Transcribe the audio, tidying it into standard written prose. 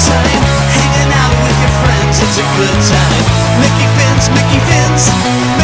time, hanging out with your friends, it's a good time. Mickey Fins, Mickey Fins.